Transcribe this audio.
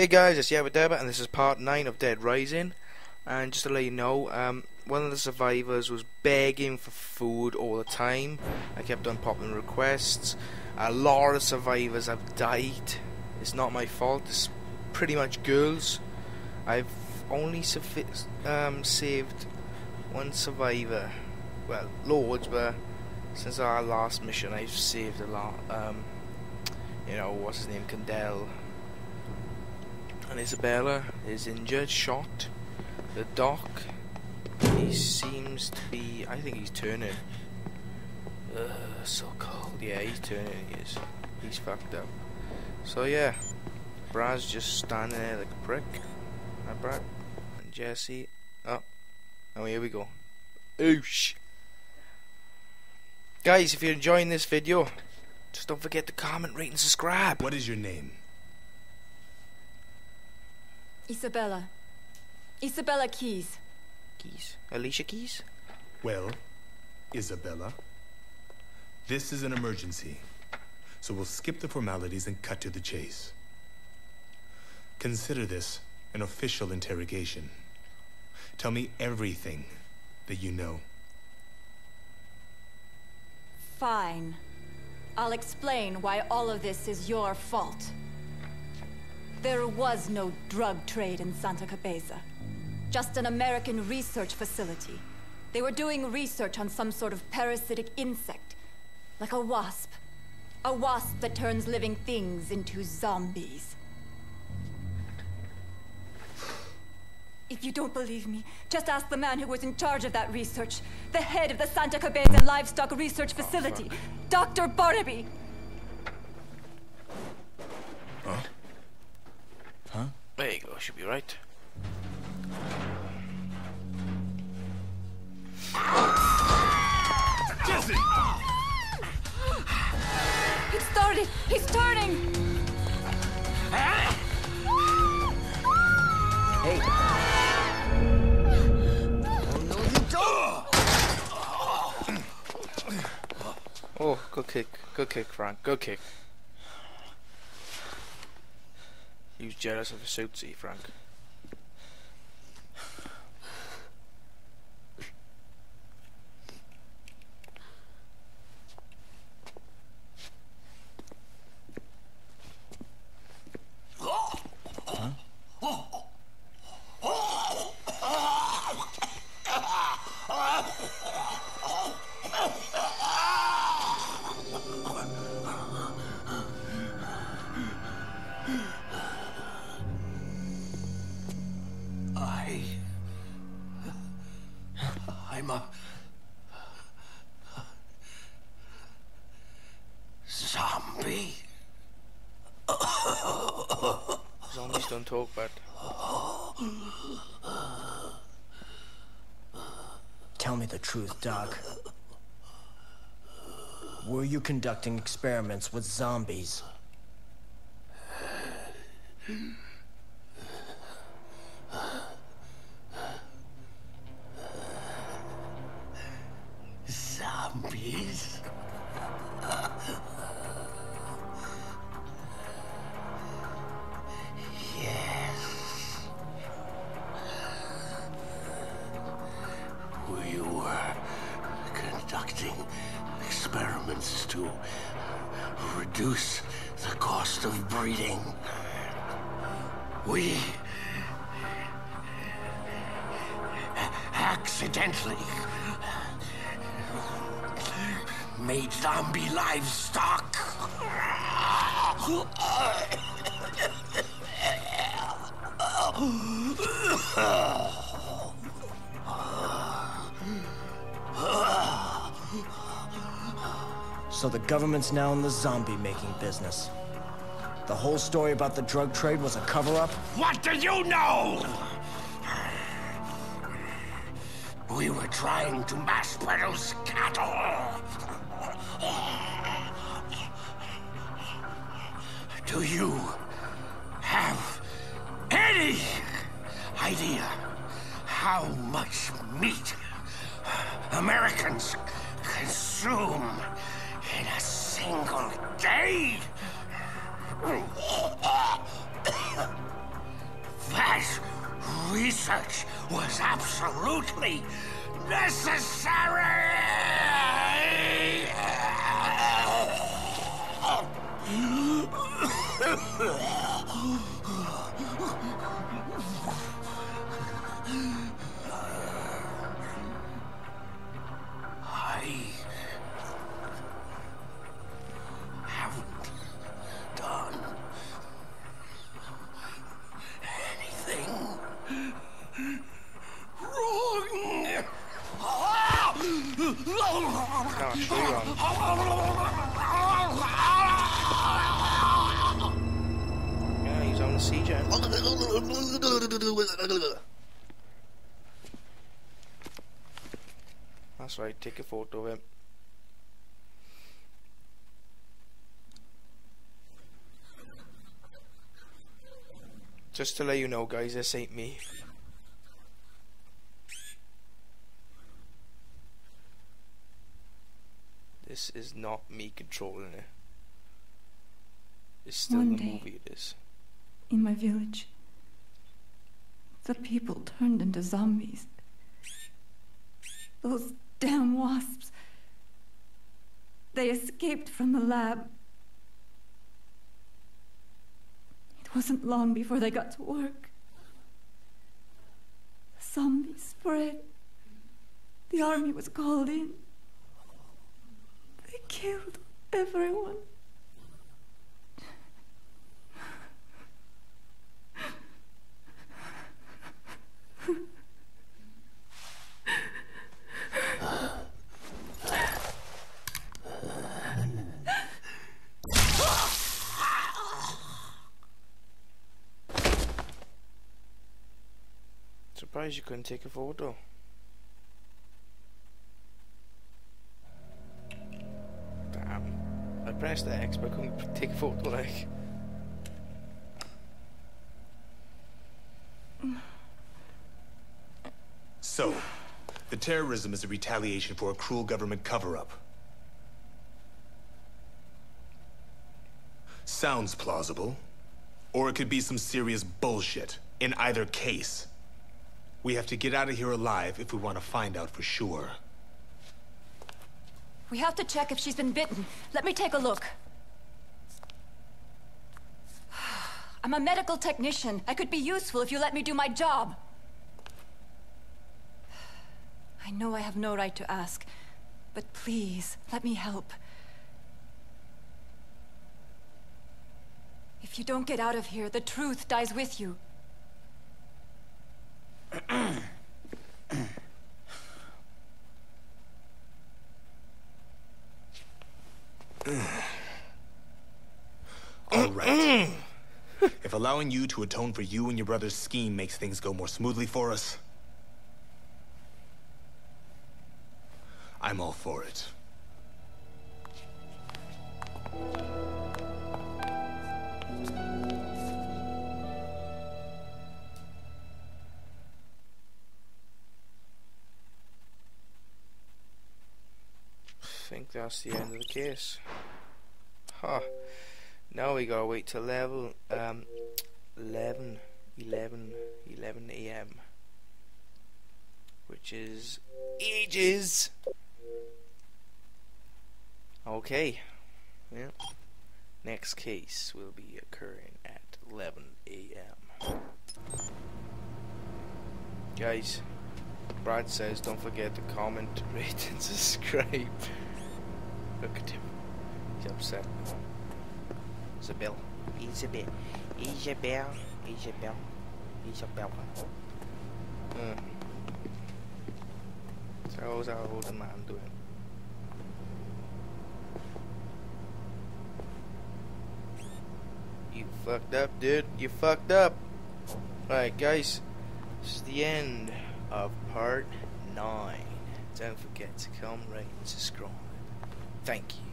Hey guys, it's YAABBaDABBA and this is part 9 of Dead Rising. And just to let you know, one of the survivors was begging for food all the time. I kept on popping requests. A lot of survivors have died. It's not my fault, it's pretty much girls. I've only saved one survivor. Well, loads, but since our last mission I've saved a lot. You know, what's his name, Kendall. And Isabella is injured, shot. The doc, he seems to be, I think he's turning. So cold. Yeah, he's turning, he is. He's fucked up. So yeah, Braz just standing there like a prick. Hi, Brad. And Jesse. Oh, and here we go. Oosh. Guys, if you're enjoying this video, just don't forget to comment, rate and subscribe. What is your name? Isabella. Isabella Keys. Keys? Alicia Keys? Well, Isabella, this is an emergency, so we'll skip the formalities and cut to the chase. Consider this an official interrogation. Tell me everything that you know. Fine. I'll explain why all of this is your fault. There was no drug trade in Santa Cabeza. Just an American research facility. They were doing research on some sort of parasitic insect, like a wasp. A wasp that turns living things into zombies. If you don't believe me, just ask the man who was in charge of that research, the head of the Santa Cabeza Livestock Research Facility, Dr. Barnaby. Huh? Huh? There you go, should be right. Jesse! It started! He's turning! Hey! Oh, no, you don't! Oh, good kick, Frank, good kick. He was jealous of his suitsy, Frank. Zombie. Zombies don't talk, but tell me the truth, Doc. Were you conducting experiments with zombies? Zombies? Yes. We were conducting experiments to reduce the cost of breeding. We accidentally made zombie livestock. So the government's now in the zombie-making business. The whole story about the drug trade was a cover-up? What do you know? We were trying to mass-produce cattle. Do you have any idea how much meat Americans consume in a single day? research was absolutely necessary! That's right, take a photo of him. Just to let you know, guys, this ain't me. This is not me controlling it. It's still the movie it is. In my village, the people turned into zombies. Those damn wasps. They escaped from the lab. It wasn't long before they got to work. The zombies spread. The army was called in. They killed everyone. Surprised you couldn't take a photo. Damn. I pressed the X but couldn't take a photo, like. So, the terrorism is a retaliation for a cruel government cover-up. Sounds plausible. Or it could be some serious bullshit. In either case, we have to get out of here alive if we want to find out for sure. We have to check if she's been bitten. Let me take a look. I'm a medical technician. I could be useful if you let me do my job. I know I have no right to ask, but please, let me help. If you don't get out of here, the truth dies with you. All right. If allowing you to atone for you and your brother's scheme makes things go more smoothly for us, I'm all for it. I think that's the end of the case. Huh. Now we gotta wait till level 11 a.m. which is ages. Okay, yeah. Next case will be occurring at 11 a.m. Guys, Brad says don't forget to comment, rate and subscribe. Look at him. He's upset. Isabella. Isabella. Isabella. Isabella. Isabella. So how's our older man doing? You fucked up, dude. You fucked up. Alright, guys. This is the end of part 9. Don't forget to come rate and subscribe. Thank you.